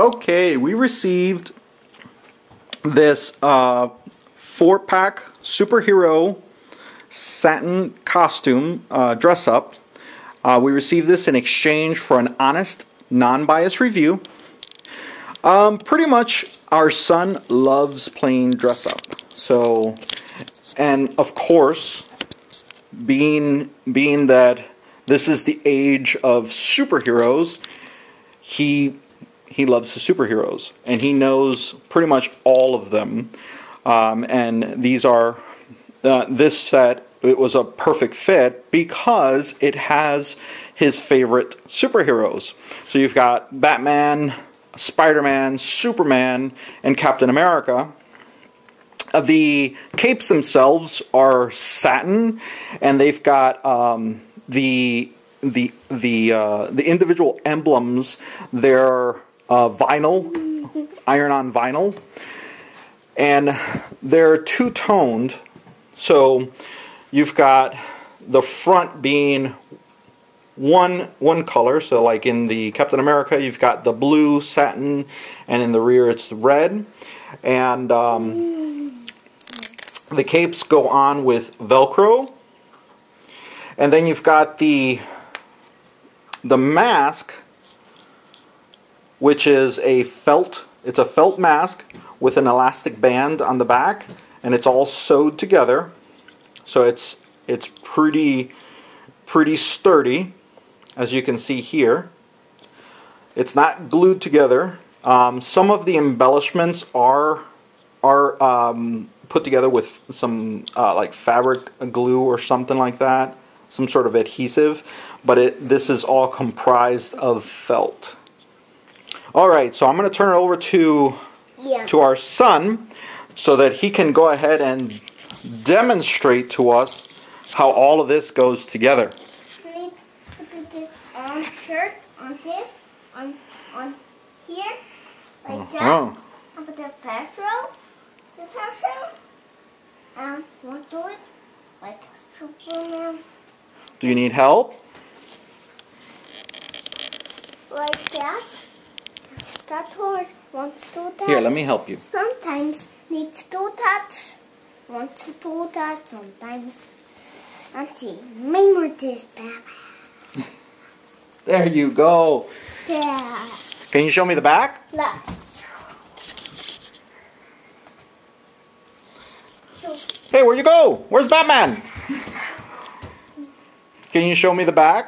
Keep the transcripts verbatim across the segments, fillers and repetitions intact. Okay, we received this uh, four-pack superhero satin costume uh, dress-up. Uh, we received this in exchange for an honest, non-biased review. Um, pretty much, our son loves playing dress-up. So, and of course, being being that this is the age of superheroes, he. He loves the superheroes, and he knows pretty much all of them. Um, and these are uh, this set. It was a perfect fit because it has his favorite superheroes. So you've got Batman, Spider-Man, Superman, and Captain America. Uh, the capes themselves are satin, and they've got um, the the the uh, the individual emblems. They're Uh, vinyl, iron-on vinyl, and they're two-toned, so you've got the front being one one color, so like in the Captain America you've got the blue satin, and in the rear it's the red, and um, the capes go on with Velcro, and then you've got the the mask, which is a felt, it's a felt mask with an elastic band on the back, and it's all sewed together, so it's it's pretty pretty sturdy, as you can see here. It's not glued together. Um, some of the embellishments are are um, put together with some uh, like fabric glue or something like that, some sort of adhesive, but it, this is all comprised of felt. Alright, so I'm going to turn it over to, yeah. to our son so that he can go ahead and demonstrate to us how all of this goes together. Can we put this on shirt, on this, on, on here, like uh-huh. that, and put the fashion, the fashion, and we'll do it like Superman. Do you need help? Like that. That horse wants to touch. Here, let me help you. Sometimes needs to touch, wants to touch sometimes. Let's see, remember this, Batman. There you go. Yeah. Can you show me the back? Look. Hey, where'd you go? Where's Batman? Can you show me the back?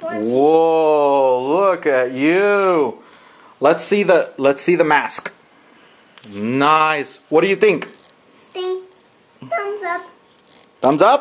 Whoa, look at you. Let's see the let's see the mask. Nice. What do you think? Think. Thumbs up. Thumbs up?